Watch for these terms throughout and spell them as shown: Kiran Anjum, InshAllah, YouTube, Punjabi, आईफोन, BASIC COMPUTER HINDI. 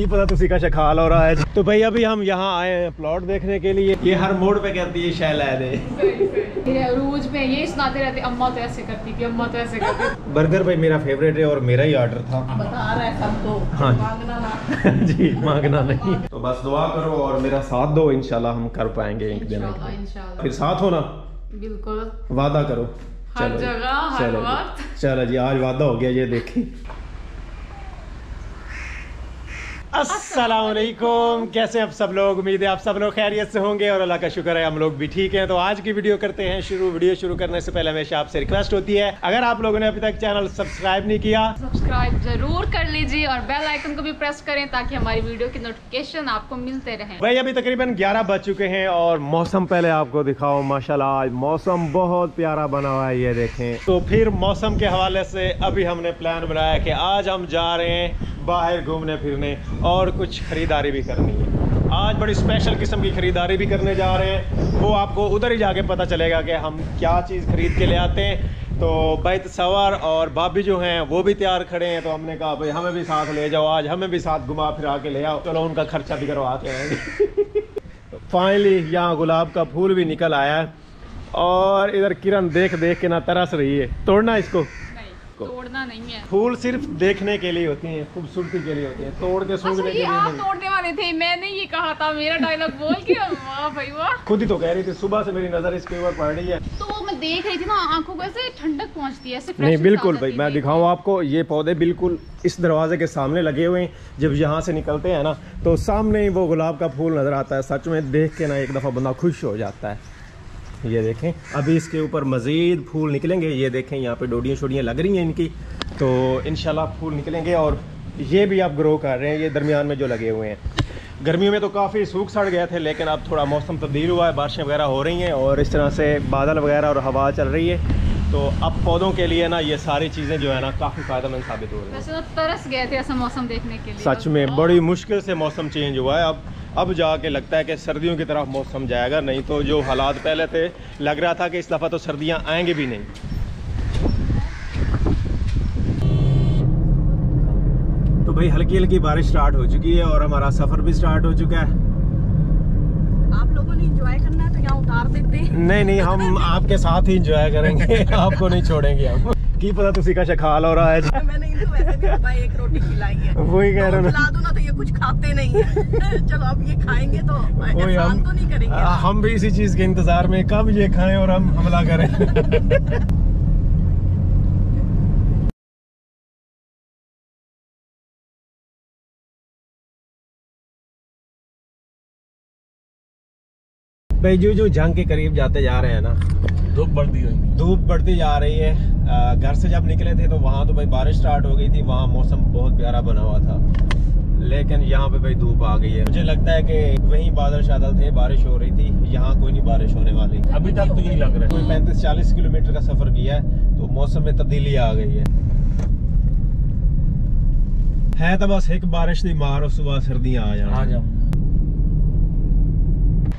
की पता तुसी का शखाल हो रहा है। तो भाई अभी हम यहाँ आए हैं प्लॉट देखने के लिए। ये हर मोड पे करती है शैल, रोज पे ये सुनाते रहते अम्मा तो ऐसे करती थी, अम्मा तो ऐसे करती। बर्गर भाई मेरा फेवरेट है और मेरा ही ऑर्डर था, बता रहा है सबको। हाँ मांगना ना जी, मांगना नहीं। तो बस दुआ करो और मेरा साथ दो, इंशाल्लाह हम कर पाएंगे एक दिन। फिर साथ होना, बिल्कुल वादा करो हर जगह हर वक्त। चलो जी आज वादा हो गया। ये देखिए अस्सलाम वालेकुम, कैसे हैं आप सब लोग? उम्मीद है आप सब लोग खैरियत से होंगे और अल्लाह का शुक्र है हम लोग भी ठीक हैं। तो आज की वीडियो करते हैं शुरू। वीडियो शुरू करने से पहले हमेशा आपसे रिक्वेस्ट होती है, अगर आप लोगों ने अभी तक चैनल सब्सक्राइब नहीं किया, सब्सक्राइब जरूर कर लीजिए और बेल आइकन को भी प्रेस करें ताकि हमारी वीडियो की नोटिफिकेशन आपको मिलते रहे। भाई अभी तकरीबन 11 बज चुके हैं और मौसम पहले आपको दिखाओ, माशाल्लाह आज मौसम बहुत प्यारा बना हुआ है, ये देखें। तो फिर मौसम के हवाले से अभी हमने प्लान बनाया कि आज हम जा रहे हैं बाहर घूमने फिरने और कुछ खरीदारी भी करनी है। आज बड़ी स्पेशल किस्म की खरीदारी भी करने जा रहे हैं, वो आपको उधर ही जाके पता चलेगा कि हम क्या चीज़ खरीद के ले आते हैं। तो भाई तसव्वुर और भाभी जो हैं वो भी तैयार खड़े हैं, तो हमने कहा भाई हमें भी साथ ले जाओ, आज हमें भी साथ घुमा फिरा के ले आओ। चलो उनका खर्चा भी करवा के आएंगे। फाइनली यहाँ गुलाब का फूल भी निकल आया है और इधर किरण देख देख के ना तरस रही है। तोड़ना इसको, तोड़ना नहीं है, फूल सिर्फ देखने के लिए होती हैं, खूबसूरती के लिए होती हैं, तोड़ के सूंघने के लिए नहीं। आप तोड़ने वाले थे, मैंने ये कहा था, मेरा डायलॉग बोल के वाह भाई वाह। खुद ही तो कह रही थी, सुबह से मेरी नजर इसके ऊपर पड़ रही है। तो मैं देख रही थी ना, आंखों को ऐसे ठंडक पहुंचती है, ऐसे नहीं। बिल्कुल भाई मैं दिखाऊँ आपको, ये पौधे बिल्कुल इस दरवाजे के सामने लगे हुए हैं। जब यहाँ से निकलते हैं ना तो सामने ही वो गुलाब का फूल नजर आता है, सच में देख के ना एक दफा बंदा खुश हो जाता है। ये देखें अभी इसके ऊपर मज़ीद फूल निकलेंगे, ये देखें यहाँ पे डोडियाँ शोडियाँ लग रही हैं इनकी, तो इंशाल्लाह फूल निकलेंगे। और ये भी आप ग्रो कर रहे हैं, ये दरमियान में जो लगे हुए हैं। गर्मियों में तो काफ़ी सूख सड़ गए थे, लेकिन अब थोड़ा मौसम तब्दील हुआ है, बारिशें वगैरह हो रही हैं और इस तरह से बादल वगैरह और हवा चल रही है, तो अब पौधों के लिए ना ये सारी चीज़ें जो है ना काफ़ी फ़ायदेमंद साबित हो रही हैं। वैसे तो तरस गए थे ऐसा मौसम देखने के लिए, सच में बड़ी मुश्किल से मौसम चेंज हुआ है। अब जाके लगता है कि सर्दियों की तरफ मौसम जाएगा, नहीं तो जो हालात पहले थे लग रहा था कि इस दफ़ा तो सर्दियां आएंगी भी नहीं। तो भाई हल्की हल्की बारिश स्टार्ट हो चुकी है और हमारा सफ़र भी स्टार्ट हो चुका है। आप लोगों ने एंजॉय करना है तो यहाँ उतार देते हैं। नहीं नहीं हम आपके साथ ही एंजॉय करेंगे, आपको नहीं छोड़ेंगे। हम की पता तुसी का शखाल हो रहा है। मैंने इनको वैसे भी भाई एक रोटी खिलाई है, वही कह रहा हूं खिला दूं ना तो ये कुछ खाते नहीं है। चलो अब ये खाएंगे तो एहसान तो नहीं करेंगे। हम भी इसी चीज के इंतजार में कब ये खाएं और हम हमला करें। बेजूजू जंग के करीब जाते जा रहे हैं ना, धूप बढ़ती जा रही है। घर से जब निकले थे तो वहाँ तो भाई बारिश स्टार्ट हो गई थी, वहाँ मौसम बहुत प्यारा बना हुआ था, लेकिन यहाँ पे भाई धूप आ गई है। मुझे लगता है कि वहीं बादल शादल थे, बारिश हो रही थी, यहाँ कोई नहीं बारिश होने वाली अभी तक तो यही लग रहा है। कोई 35-40 किलोमीटर का सफर किया है तो मौसम में तब्दीली आ गई है तो बस एक बारिश थी मार और सुबह सर्दियाँ आ जाए।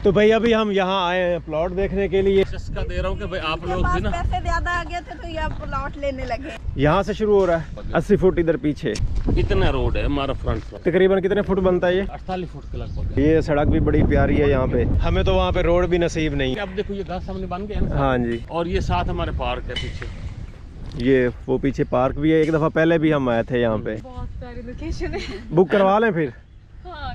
तो भाई अभी हम यहाँ आए हैं प्लॉट देखने के लिए। चस्का दे रहा हूँ कि भाई आप लोग भी ना पैसे ज्यादा आ गए थे तो ये प्लॉट लेने लगे। यहाँ से शुरू हो रहा है 80 फुट इधर पीछे, कितना रोड है हमारा फ्रंट। तकरीबन कितने फुट बनता है ये? 48 फुट के लगभग। ये सड़क भी बड़ी प्यारी है, यहाँ पे हमें तो वहाँ पे रोड भी नसीब नहीं है। अब देखो ये घर सामने बन गया। हाँ जी, और ये साथ हमारे पार्क है पीछे, ये वो पीछे पार्क भी है। एक दफा पहले भी हम आए थे यहाँ पे, बहुत प्यारी लोकेशन है। बुक करवा लें फिर? हाँ,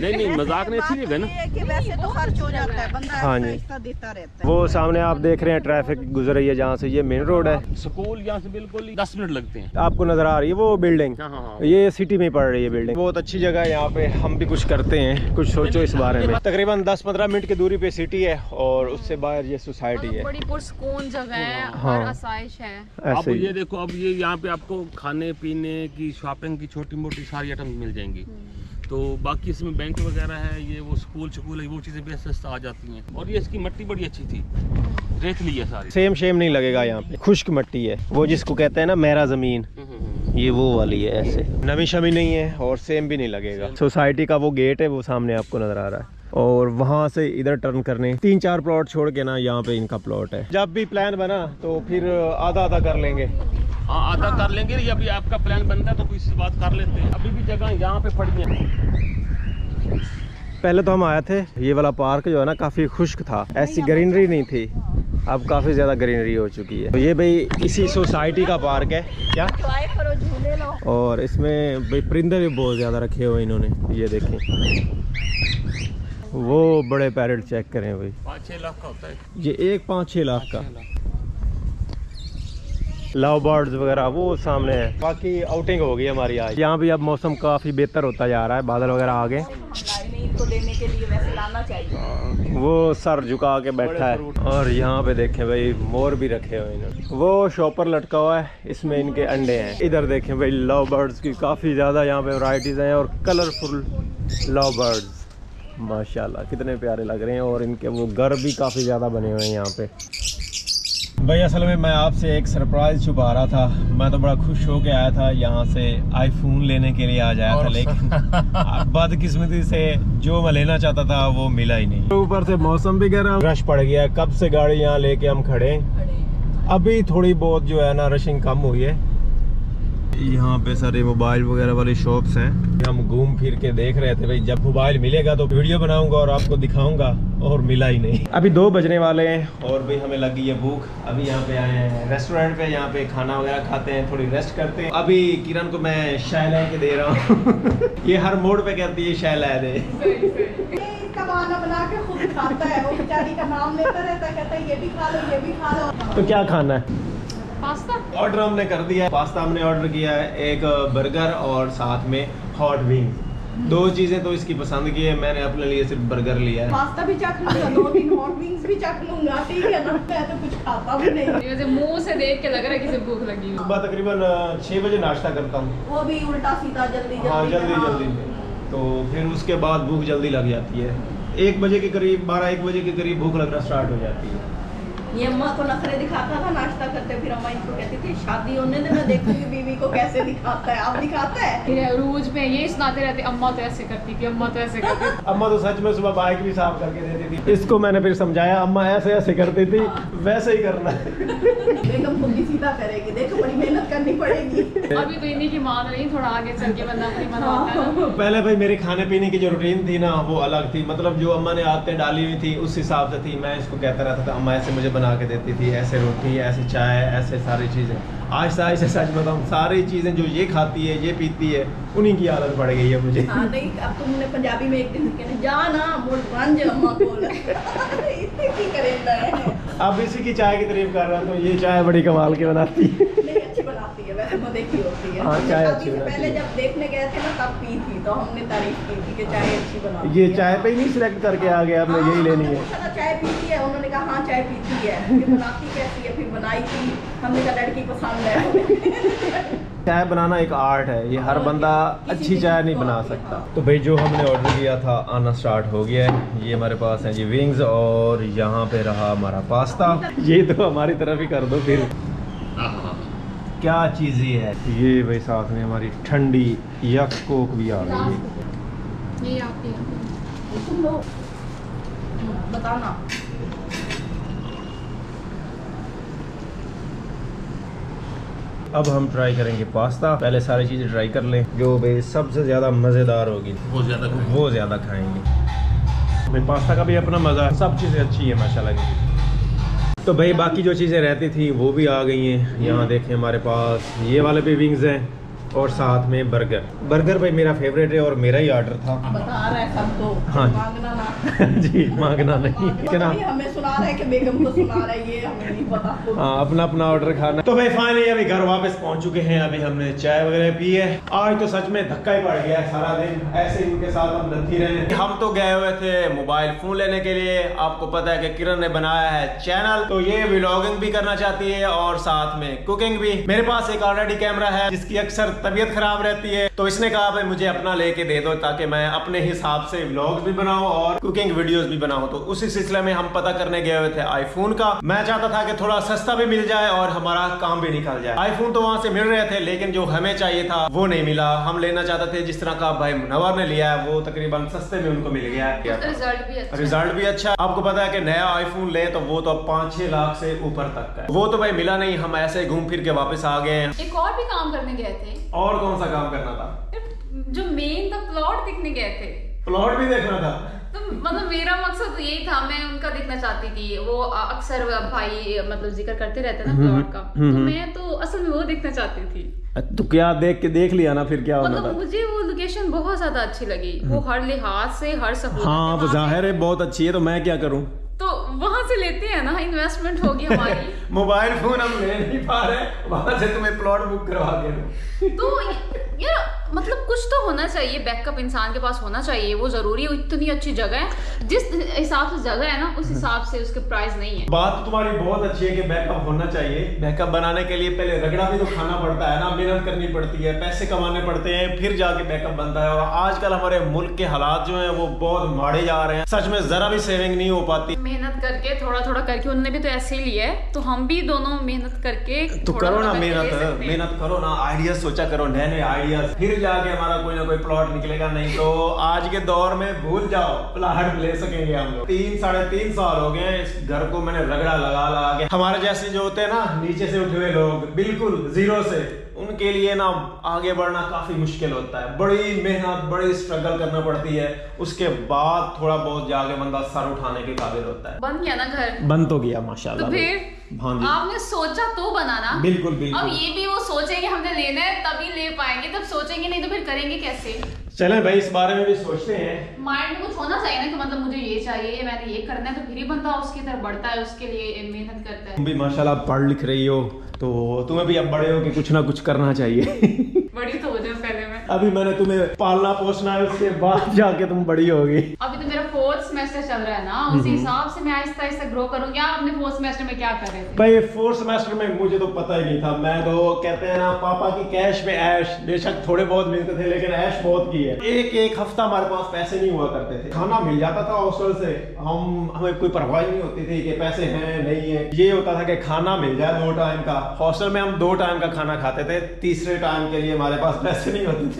नहीं नहीं मजाक नहीं, अच्छी जगह ना कि वैसे तो खर्च हो जाता है बंदा। हाँ जी देता रहता है। वो सामने आप देख रहे हैं ट्रैफिक गुजर रही है जहाँ से, ये मेन रोड है। स्कूल यहाँ से बिल्कुल 10 मिनट लगते हैं। आपको नजर आ रही है वो बिल्डिंग? हाँ हाँ। ये सिटी में पड़ रही है बिल्डिंग, बहुत अच्छी जगह है। यहाँ पे हम भी कुछ करते हैं, कुछ सोचो इस बारे में। तकरीबन 10-15 मिनट की दूरी पे सिटी है और उससे बाहर ये सोसाइटी है, बड़ी पुरसुकून जगह है और आसाइश है। अब ये देखो, अब ये यहाँ पे आपको खाने पीने की, शॉपिंग की छोटी मोटी सारी आइटम मिल जाएंगी। तो बाकी इसमें बैंक वगैरह है, ये वो स्कूल है, वो चीज़ें भी सस्ता आ जाती हैं। और ये इसकी मट्टी बड़ी अच्छी थी, रेतली है सारी, सेम शेम नहीं लगेगा। यहाँ पे खुश्क मट्टी है, वो जिसको कहते हैं ना मेरा ज़मीन, ये वो वाली है, ऐसे नमी शमी नहीं है और सेम भी नहीं लगेगा। सोसाइटी का वो गेट है वो सामने आपको नज़र आ रहा है और वहाँ से इधर टर्न करने 3-4 प्लॉट छोड़ के ना यहाँ पे इनका प्लॉट है। जब भी प्लान बना तो फिर आधा आधा कर लेंगे। हाँ आधा कर लेंगे। ये अभी आपका प्लान बनता है तो कोई बात कर लेते हैं। अभी भी जगह यहाँ पे पड़ी है। पहले तो हम आए थे, ये वाला पार्क जो है ना काफ़ी खुश्क था, ऐसी ग्रीनरी नहीं थी, अब काफ़ी ज़्यादा ग्रीनरी हो चुकी है। तो ये भाई इसी सोसाइटी का पार्क है क्या, झूले लो। और इसमें भाई परिंदे भी बहुत ज़्यादा रखे हुए इन्होंने, ये देखें वो बड़े पैरेट चेक करें भाई, 5-6 लाख का होता है ये एक, 5-6 लाख का। लव बर्ड्स वगैरह वो सामने है। बाकी आउटिंग हो गई हमारी आज। यहाँ भी अब मौसम काफ़ी बेहतर होता जा रहा है, बादल वगैरह आ गए। तो लेने के लिए वैसे लाना चाहिए। वो सर झुका के बैठा है। और यहाँ पे देखें भाई मोर भी रखे हुए इन्होंने, वो शॉपर लटका हुआ है, इसमें इनके अंडे हैं। इधर देखें भाई लव बर्ड्स की काफ़ी ज़्यादा यहाँ पे वैरायटीज़ हैं और कलरफुल लव बर्ड्स माशाल्लाह कितने प्यारे लग रहे हैं। और इनके वो घर भी काफ़ी ज़्यादा बने हुए हैं यहाँ पे। भाई असल में मैं आपसे एक सरप्राइज़ छुपा रहा था। मैं तो बड़ा खुश होके आया था, यहाँ से आईफोन लेने के लिए आ जाया था, लेकिन बदकिस्मती से जो मैं लेना चाहता था वो मिला ही नहीं। ऊपर से मौसम भी गर्म, रश पड़ गया। कब से गाड़ी यहाँ लेके हम खड़े, अभी थोड़ी बहुत जो है ना रशिंग कम हुई है। यहाँ पे सारे मोबाइल वगैरह वाली शॉप्स हैं। हम घूम फिर के देख रहे थे भाई, जब मोबाइल मिलेगा तो वीडियो बनाऊंगा और आपको दिखाऊंगा, और मिला ही नहीं। अभी 2 बजने वाले हैं और भी हमें लगी है भूख। अभी यहाँ पे आए हैं रेस्टोरेंट पे, यहाँ पे खाना वगैरह खाते हैं, थोड़ी रेस्ट करते हैं। अभी किरण को मैं शाय ला के दे रहा हूँ ये हर मोड पे कहती है शाय ला दे। खाता है वो बेचारी का नाम लेता रहता, कहता है ये भी खा लो ये भी खा लो। तो क्या खाना है? पास्ता ऑर्डर हमने कर दिया है। पास्ता हमने ऑर्डर किया है, एक बर्गर और साथ में हॉट विंग, 2 चीजें तो इसकी पसंद की है। मैंने अपने लिए सिर्फ बर्गर लिया है। पास्ता भी चख लूंगा, 2-3 हॉट विंग्स भी चख लूंगा, ठीक है ना? मैं तो कुछ खाता भी नहीं। मुझे मुंह से देख के लग रहा है कि भूख लगी है। सुबह तकरीबन 6 बजे नाश्ता करता हूँ, वो भी उल्टा सीधा जल्दी जल्दी, तो फिर उसके बाद भूख जल्दी लग जाती है। 1 बजे के करीब, 12-1 बजे के करीब भूख लगना स्टार्ट हो जाती है। ये अम्मा को नखरे दिखाता था नाश्ता करते, फिर अम्मा इनको कहती थी शादी होने दे, मैं देखूंगी बीवी को कैसे दिखाता है। आप दिखाता है रोज में ये सुनाते रहते, अम्मा तो ऐसे करती थी, अम्मा तो ऐसे करती थी। अम्मा तो सच में सुबह बाइक भी साफ करके देती थी। इसको मैंने फिर समझाया, अम्मा ऐसे ऐसे करती थी, वैसे ही करना एकदम खुली सीधा करेगी, देखो बड़ी मेहनत करनी पड़ेगी। अभी तो इन्हीं की मान रही, थोड़ा आगे चल के बंदा अपनी मना। पहले भाई मेरे खाने पीने की जो रूटीन थी ना वो अलग थी, मतलब जो अम्मा ने आदतें डाली हुई थी उस हिसाब से थी। मैं इसको कहता रहता था अम्मा ऐसे मुझे बना के देती थी, ऐसे रोटी, ऐसे चाय, ऐसे सारी चीज़ें। आज से सच बताऊँ, सारी चीज़ें जो ये खाती है ये पीती है उन्हीं की आदत पड़ गई है मुझे। हाँ नहीं, अब तुमने पंजाबी में एक दिन कहने जाना मोट बन जा अम्मा बोल इतने की करेंदा है। अब इसी की चाय की तारीफ कर रहा हूँ, तो ये चाय बड़ी कमाल की बनाती है। पहले जब देखने गए थे ना तब पी थी, तो हमने तारीफ की थी कि चाय अच्छी बनाती है। ये चाय पे ही नहीं सिलेक्ट करके आ गए, आपने यही लेनी है। चाय पीती है, उन्होंने कहा हाँ चाय पीती है, फिर बनाती कैसी है, फिर बनाई थी, हमने कहा लड़की पसंद है। चाय बनाना एक आर्ट है, ये हर बंदा अच्छी चाय नहीं बना सकता। तो भाई जो हमने ऑर्डर किया था आना स्टार्ट हो गया है। ये हमारे पास हैं जी विंग्स, और यहाँ पे रहा हमारा पास्ता। ये तो हमारी तरफ ही कर दो फिर, क्या चीज़ें है ये भाई। साथ में हमारी ठंडी यक कोक भी आ रही है, बताना अब हम ट्राई करेंगे पास्ता। पहले सारी चीज़ें ट्राई कर लें, जो भाई सबसे ज़्यादा मज़ेदार होगी वो ज़्यादा खाएंगे। भाई पास्ता का भी अपना मज़ा है, सब चीज़ें अच्छी है माशाल्लाह की। तो भाई बाकी जो चीज़ें रहती थी वो भी आ गई हैं। यहाँ देखें हमारे पास ये वाले भी विंग्स हैं और साथ में बर्गर। बर्गर भाई मेरा फेवरेट है और मेरा ही ऑर्डर था। बता रहा है सबको, हाँ मांगना ना जी, मांगना नहीं, क्या हमें सुना रहा है कि बेगम को सुना रहा है, ये हमें नहीं पता। हाँ अपना अपना ऑर्डर खाना। तो भाई फाइनली अभी घर वापस पहुँच चुके हैं। अभी हमने चाय वगैरह पी है। आज तो सच में धक्का ही पड़ गया है, सारा दिन ऐसे उनके साथ हम लगी रहे। हम तो गए हुए थे मोबाइल फोन लेने के लिए, आपको पता है कि किरण ने बनाया है चैनल, तो ये व्लॉगिंग भी करना चाहती है और साथ में कुकिंग भी। मेरे पास एक ऑलरेडी कैमरा है जिसकी अक्सर तबीयत खराब रहती है, तो इसने कहा भाई मुझे अपना लेके दे दो ताकि मैं अपने हिसाब से व्लॉग्स भी बनाऊं और कुकिंग वीडियोस भी बनाऊं। तो उसी सिलसिले में हम पता करने गए हुए थे आईफोन का। मैं चाहता था कि थोड़ा सस्ता भी मिल जाए और हमारा काम भी निकल जाए। आईफोन तो वहां से मिल रहे थे लेकिन जो हमें चाहिए था वो नहीं मिला। हम लेना चाहते थे जिस तरह का भाई मुनव्वर ने लिया है वो तकरीबन सस्ते में उनको मिल गया है। रिजल्ट भी अच्छा। आपको पता है कि नया आईफोन ले तो वो तो अब 5-6 लाख से ऊपर तक है। वो तो भाई मिला नहीं, हम ऐसे घूम फिर के वापस आ गए। एक और भी काम करने गए थे। और कौन सा काम करना था? जो मेन था प्लॉट देखने गए थे। प्लॉट भी देखना था। तो मतलब मेरा मकसद तो यही था, मैं उनका देखना चाहती थी। वो अक्सर भाई मतलब जिक्र करते रहते ना प्लॉट का, तो मैं तो असल में वो देखना चाहती थी। तो क्या देख लिया ना फिर क्या होना था? मुझे वो लोकेशन बहुत ज्यादा अच्छी लगी, वो हर लिहाज से हर सब। हाँ जाहिर है बहुत अच्छी है, तो मैं क्या करूँ, तो वहाँ से लेते हैं ना, इन्वेस्टमेंट होगी हमारी। मोबाइल फोन हम ले नहीं पा रहे, वहाँ से तुम्हें प्लॉट बुक करवा दे। तो यार मतलब कुछ तो होना चाहिए, बैकअप इंसान के पास होना चाहिए, वो जरूरी है। इतनी अच्छी जगह है, जिस हिसाब से जगह है ना उस हिसाब से उसके प्राइस नहीं है। बात तो तुम्हारी बहुत अच्छी है कि बैकअप होना चाहिए। बैकअप बनाने के लिए पहले रगड़ा भी तो खाना पड़ता है ना, मेहनत करनी पड़ती है, पैसे कमाने पड़ते हैं, फिर जाके बैकअप बनता है। और आजकल हमारे मुल्क के हालात जो है वो बहुत माड़े जा रहे हैं, सच में जरा भी सेविंग नहीं हो पाती। मेहनत करके थोड़ा थोड़ा करके उन्होंने भी तो ऐसे ही लिया है, तो हम भी दोनों मेहनत करके। तो करो ना मेहनत, मेहनत करो ना, आइडिया सोचा करो, नए नए आइडिया, फिर जाके हमारा कोई ना कोई प्लॉट निकलेगा। नहीं तो आज के दौर में भूल जाओ प्लॉट ले सकेंगे हम लोग। 3-3.5 साल हो गए इस घर को मैंने रगड़ा लगा के। हमारे जैसे जो होते हैं ना नीचे से उठे हुए लोग, बिल्कुल जीरो से, उनके लिए ना आगे बढ़ना काफी मुश्किल होता है। बड़ी मेहनत, बड़ी स्ट्रगल करना पड़ती है, उसके बाद थोड़ा बहुत जाके बंदा सर उठाने के काबिल होता है। बन गया ना घर? बन तो गया माशाल्लाह। तो फिर आपने सोचा तो बनाना। बिल्कुल बिल्कुल। अब ये भी वो सोचेंगे हमने लेना है तभी ले पाएंगे, तब सोचेंगे नहीं तो फिर करेंगे कैसे? चले भाई इस बारे में भी सोचते हैं। माइंड में कुछ होना चाहिए ना कि मतलब मुझे ये चाहिए, मैंने ये करना है, तो फिर ही बंदा उसकी तरफ बढ़ता है, उसके लिए मेहनत करता है। तुम भी माशाल्लाह पढ़ लिख रही हो, तो तुम्हें भी अब बड़े हो कि कुछ ना कुछ करना चाहिए। बड़ी तो हो जाए पहले मैं। अभी मैंने तुम्हें पालना पोसना है, उसके बाद जाके तुम बड़ी होगी। अभी तो मेरा 4th सेमेस्टर चल रहा है ना, उसी हिसाब से मैं आहिस्ता आहिस्ता ग्रो करूंगी। आप अपने 4th सेमेस्टर में क्या कर रहे थे? भाई 4th सेमेस्टर में मुझे तो पता ही नहीं था। मैं तो कहते हैं ना पापा की कैश में ऐश, बेशक थोड़े बहुत मिलते थे लेकिन ऐश बहुत की है। एक हफ्ता हमारे पास पैसे नहीं हुआ करते थे, खाना मिल जाता था हॉस्टल से, हमें कोई परवाह नहीं होती थी कि पैसे हैं नहीं है। ये होता था कि खाना मिल जाए 2 टाइम का। हॉस्टल में हम 2 टाइम का खाना खाते थे, तीसरे टाइम के लिए हमारे पास पैसे नहीं होते थे।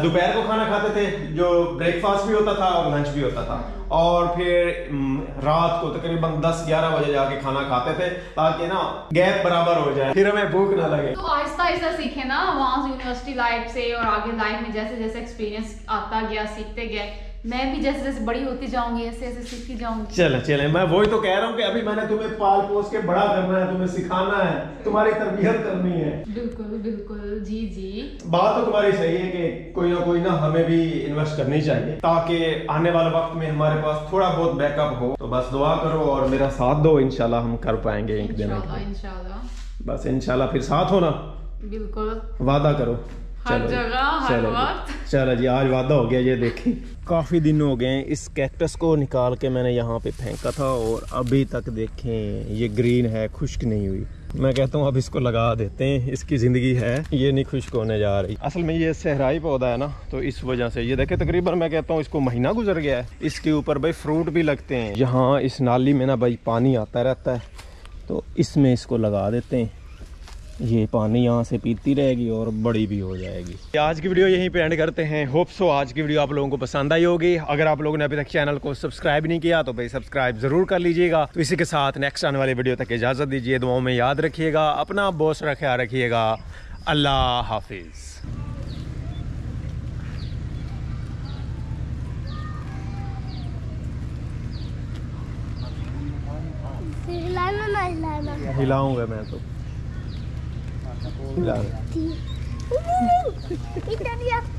दोपहर को खाना खाते थे जो ब्रेकफास्ट भी होता था और लंच भी होता था, और फिर रात को तकरीबन 10-11 बजे जाके खाना खाते थे ताकि ना गैप बराबर हो जाए, फिर हमें भूख ना लगे। तो आहिस्ता आहिस्ता सीखे ना वहाँ से, यूनिवर्सिटी लाइफ से और आगे लाइफ में जैसे जैसे एक्सपीरियंस आता गया, सीखते गए। मैं भी जैसे जैसे बड़ी होती जाऊंगी ऐसे ऐसे सीखती जाऊंगी। चले चले, मैं वही तो कह रहा हूँ कि अभी मैंने तुम्हें पाल पोस के बड़ा करना है, तुम्हें सिखाना है, तुम्हारी तरबियत करनी है। बिल्कुल बिल्कुल जी जी। बात तो तुम्हारी सही है कि कोई ना हमें भी इन्वेस्ट करनी चाहिए ताकि आने वाले वक्त में हमारे पास थोड़ा बहुत बैकअप हो। तो बस दुआ करो और मेरा साथ दो, इंशाल्लाह हम कर पाएंगे एक दिन। इंशाल्लाह बस इंशाल्लाह फिर साथ होना, बिल्कुल वादा करो हर जगह हर वक्त। चलो जी आज वादा हो गया। ये देखिए काफ़ी दिन हो गए इस कैक्टस को निकाल के मैंने यहाँ पे फेंका था और अभी तक देखें ये ग्रीन है, खुश्क नहीं हुई। मैं कहता हूँ अब इसको लगा देते हैं, इसकी ज़िंदगी है, ये नहीं खुश्क होने जा रही। असल में ये सहराई पौधा है ना, तो इस वजह से ये देखें तकरीबन मैं कहता हूँ इसको महीना गुजर गया है। इसके ऊपर भाई फ्रूट भी लगते हैं। यहाँ इस नाली में ना भाई पानी आता रहता है, तो इसमें इसको लगा देते हैं, ये पानी यहाँ से पीती रहेगी और बड़ी भी हो जाएगी। आज की वीडियो यहीं पे एंड करते हैं। होप सो आज की वीडियो आप लोगों को पसंद आई होगी। अगर आप लोगों ने अभी तक चैनल को सब्सक्राइब नहीं किया तो भाई सब्सक्राइब जरूर कर लीजिएगा। तो इसी के साथ नेक्स्ट आने वाले वीडियो तक इजाज़त दीजिए, दुआओं में याद रखिएगा, अपना बहुत सारा ख्याल रखिएगा। अल्लाह हाफिज़। हिलाऊंगा मैं तो इधर ही।